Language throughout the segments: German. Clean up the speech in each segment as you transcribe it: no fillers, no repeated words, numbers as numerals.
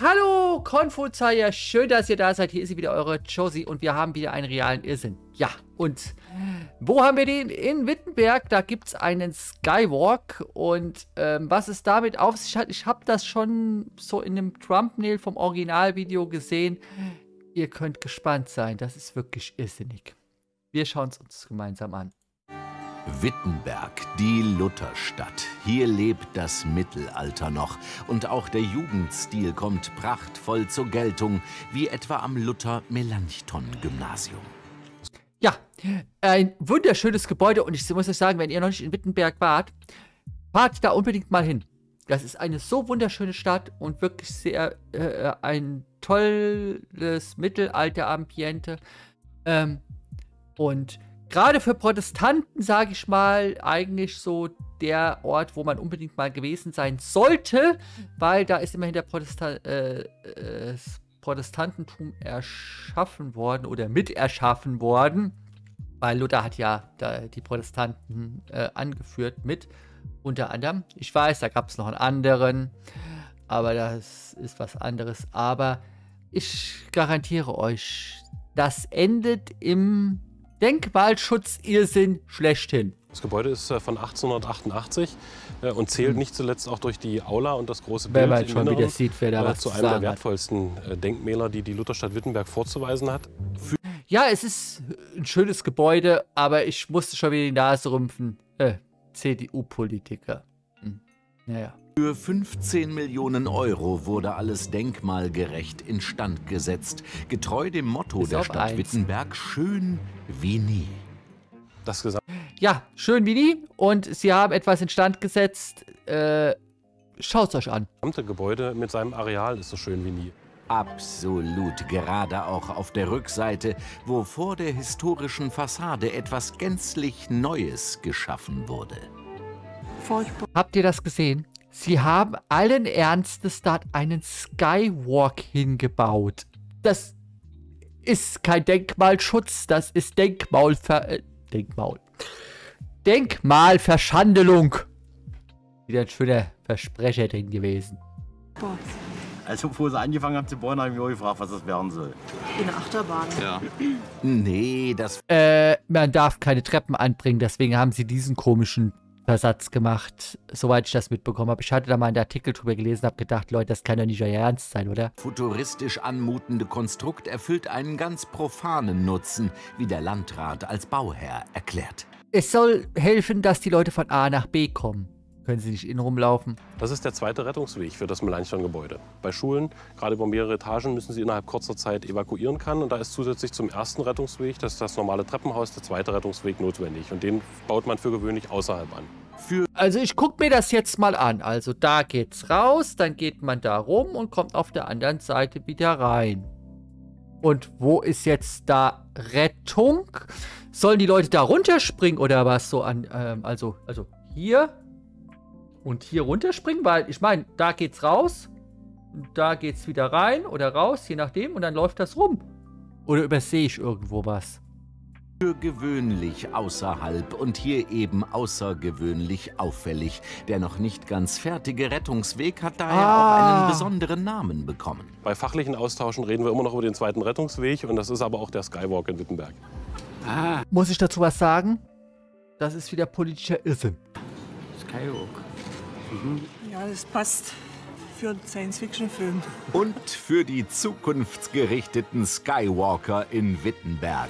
Hallo Konfuzier, schön, dass ihr da seid. Hier ist wieder eure Josie und wir haben wieder einen realen Irrsinn. Ja, und wo haben wir den? In Wittenberg, da gibt es einen Skywalk. Und was es damit auf sich hat, ich habe das schon so in einem Thumbnail vom Originalvideo gesehen. Ihr könnt gespannt sein, das ist wirklich irrsinnig. Wir schauen es uns gemeinsam an. Wittenberg, die Lutherstadt. Hier lebt das Mittelalter noch und auch der Jugendstil kommt prachtvoll zur Geltung, wie etwa am Luther-Melanchthon-Gymnasium. Ja, ein wunderschönes Gebäude und ich muss euch sagen, wenn ihr noch nicht in Wittenberg wart, fahrt da unbedingt mal hin. Das ist eine so wunderschöne Stadt und wirklich sehr ein tolles Mittelalter-Ambiente. Und gerade für Protestanten, sage ich mal, eigentlich so der Ort, wo man unbedingt mal gewesen sein sollte, weil da ist immerhin der Protestantentum erschaffen worden oder mit erschaffen worden, weil Luther hat ja da die Protestanten angeführt mit, unter anderem. Ich weiß, da gab es noch einen anderen, aber das ist was anderes. Aber ich garantiere euch, das endet im Denkmalschutz-Irrsinn schlechthin. Das Gebäude ist von 1888 und zählt nicht zuletzt auch durch die Aula und das große Bild im Inneren wieder sieht, wer da was zu einem der wertvollsten Denkmäler, die die Lutherstadt Wittenberg vorzuweisen hat. Ja, es ist ein schönes Gebäude, aber ich musste schon wieder die Nase rümpfen. CDU-Politiker. Hm. Naja. Für 15 Millionen Euro wurde alles denkmalgerecht instand gesetzt, getreu dem Motto der Stadt Wittenberg, schön wie nie. Das gesagt. Ja, schön wie nie und sie haben etwas instand gesetzt, schaut's euch an. Das gesamte Gebäude mit seinem Areal ist so schön wie nie. Absolut, gerade auch auf der Rückseite, wo vor der historischen Fassade etwas gänzlich Neues geschaffen wurde. Habt ihr das gesehen? Sie haben allen Ernstes da einen Skywalk hingebaut. Das ist kein Denkmalschutz, das ist Denkmalverschandelung. Wieder ein schöner Versprecher drin gewesen. Also bevor sie angefangen haben zu bohren, habe ich mich gefragt, was das werden soll. In der Achterbahn. Ja. Nee, das... man darf keine Treppen anbringen, deswegen haben sie diesen komischen Versatz gemacht, soweit ich das mitbekommen habe. Ich hatte da mal einen Artikel drüber gelesen, habe gedacht, Leute, das kann doch nicht euer Ernst sein, oder? Futuristisch anmutende Konstrukt erfüllt einen ganz profanen Nutzen, wie der Landrat als Bauherr erklärt. Es soll helfen, dass die Leute von A nach B kommen. Können sie nicht innen rumlaufen? Das ist der zweite Rettungsweg für das Melanchthon-Gebäude. Bei Schulen, gerade über mehrere Etagen, müssen sie innerhalb kurzer Zeit evakuieren können. Und da ist zusätzlich zum ersten Rettungsweg, das ist das normale Treppenhaus, der zweite Rettungsweg notwendig. Und den baut man für gewöhnlich außerhalb an. Also ich gucke mir das jetzt mal an. Also da geht's raus, dann geht man da rum und kommt auf der anderen Seite wieder rein. Und wo ist jetzt da Rettung? Sollen die Leute da runterspringen oder was so an? Also hier... Und hier runterspringen, weil ich meine, da geht's raus, da geht's wieder rein oder raus, je nachdem, und dann läuft das rum. Oder übersehe ich irgendwo was? Für gewöhnlich außerhalb und hier eben außergewöhnlich auffällig. Der noch nicht ganz fertige Rettungsweg hat daher auch einen besonderen Namen bekommen. Bei fachlichen Austauschen reden wir immer noch über den zweiten Rettungsweg und das ist aber auch der Skywalk in Wittenberg. Muss ich dazu was sagen? Das ist wieder politischer Irrsinn. Skywalk. Ja, das passt für einen Science-Fiction-Film. Und für die zukunftsgerichteten Skywalker in Wittenberg.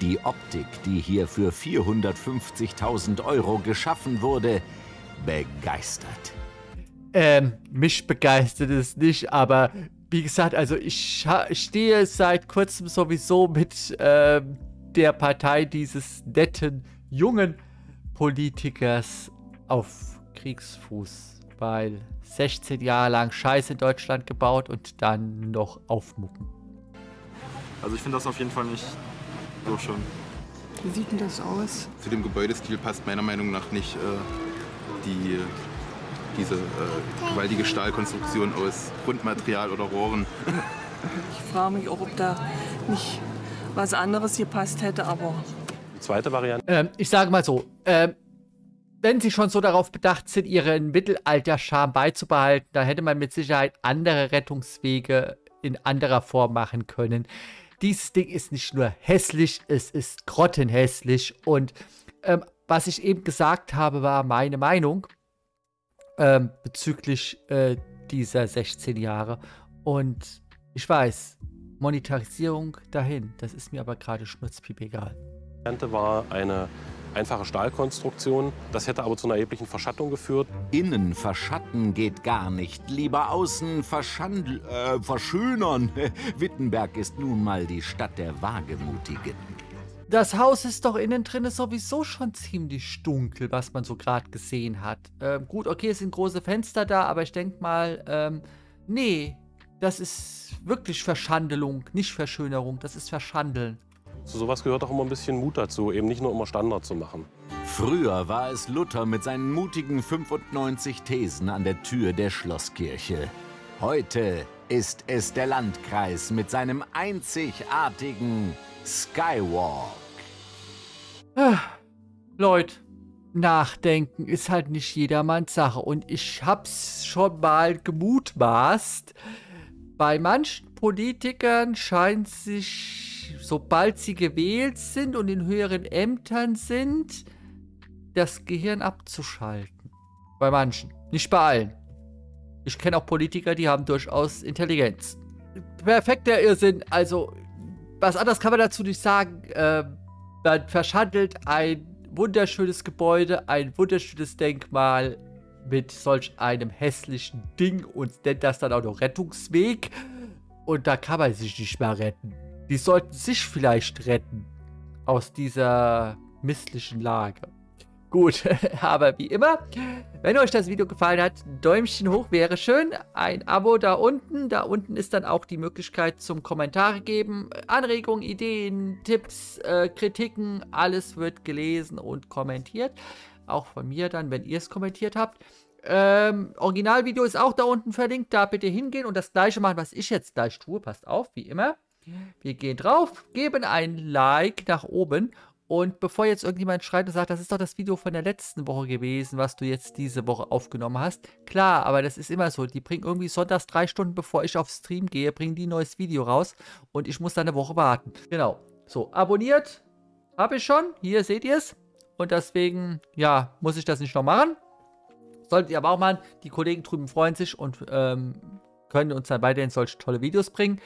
Die Optik, die hier für 450.000 Euro geschaffen wurde, begeistert. Mich begeistert es nicht, aber wie gesagt, also ich stehe seit kurzem sowieso mit der Partei dieses netten, jungen Politikers auf Kriegsfuß, weil 16 Jahre lang Scheiße in Deutschland gebaut und dann noch aufmucken. Also ich finde das auf jeden Fall nicht so schön. Wie sieht denn das aus? Zu dem Gebäudestil passt meiner Meinung nach nicht diese gewaltige Stahlkonstruktion aus Grundmaterial oder Rohren. Ich frage mich auch, ob da nicht was anderes gepasst hätte, aber... Die zweite Variante... ich sage mal so, wenn sie schon so darauf bedacht sind, ihren Mittelalter-Charme beizubehalten, dann hätte man mit Sicherheit andere Rettungswege in anderer Form machen können. Dieses Ding ist nicht nur hässlich, es ist grottenhässlich. Und was ich eben gesagt habe, war meine Meinung bezüglich dieser 16 Jahre. Und ich weiß, Monetarisierung dahin, das ist mir aber gerade schnurzpiep egal. Die Variante war eine einfache Stahlkonstruktion, das hätte aber zu einer erheblichen Verschattung geführt. Innen verschatten geht gar nicht, lieber außen verschönern. Wittenberg ist nun mal die Stadt der Wagemutigen. Das Haus ist doch innen drin sowieso schon ziemlich dunkel, was man so gerade gesehen hat. Gut, okay, es sind große Fenster da, aber ich denke mal, nee, das ist wirklich Verschandelung, nicht Verschönerung, das ist Verschandeln. Zu sowas gehört auch immer ein bisschen Mut dazu, eben nicht nur immer Standard zu machen. Früher war es Luther mit seinen mutigen 95 Thesen an der Tür der Schlosskirche. Heute ist es der Landkreis mit seinem einzigartigen Skywalk. Leute, nachdenken ist halt nicht jedermanns Sache. Und ich hab's schon mal gemutmaßt. Bei manchen Politikern scheint sich, sobald sie gewählt sind und in höheren Ämtern sind, das Gehirn abzuschalten. Bei manchen, nicht bei allen. Ich kenne auch Politiker, die haben durchaus Intelligenz. Perfekter Irrsinn, also was anderes kann man dazu nicht sagen. Man verschandelt ein wunderschönes Gebäude, ein wunderschönes Denkmal mit solch einem hässlichen Ding und nennt das dann auch noch Rettungsweg. Und da kann man sich nicht mehr retten. Die sollten sich vielleicht retten aus dieser misslichen Lage. Gut, aber wie immer, wenn euch das Video gefallen hat, Däumchen hoch wäre schön. Ein Abo da unten. Da unten ist dann auch die Möglichkeit zum Kommentare geben. Anregungen, Ideen, Tipps, Kritiken, alles wird gelesen und kommentiert. Auch von mir dann, wenn ihr es kommentiert habt. Originalvideo ist auch da unten verlinkt. Da bitte hingehen und das gleiche machen, was ich jetzt gleich tue. Passt auf, wie immer. Wir gehen drauf, geben ein Like nach oben. Und bevor jetzt irgendjemand schreibt und sagt, das ist doch das Video von der letzten Woche gewesen, was du jetzt diese Woche aufgenommen hast. Klar, aber das ist immer so. Die bringen irgendwie sonntags 3 Stunden, bevor ich auf Stream gehe, bringen die ein neues Video raus. Und ich muss dann eine Woche warten. Genau. So, abonniert habe ich schon. Hier seht ihr es. Und deswegen, ja, muss ich das nicht noch machen. Solltet ihr aber auch machen. Die Kollegen drüben freuen sich und können uns dann weiterhin solche tolle Videos bringen.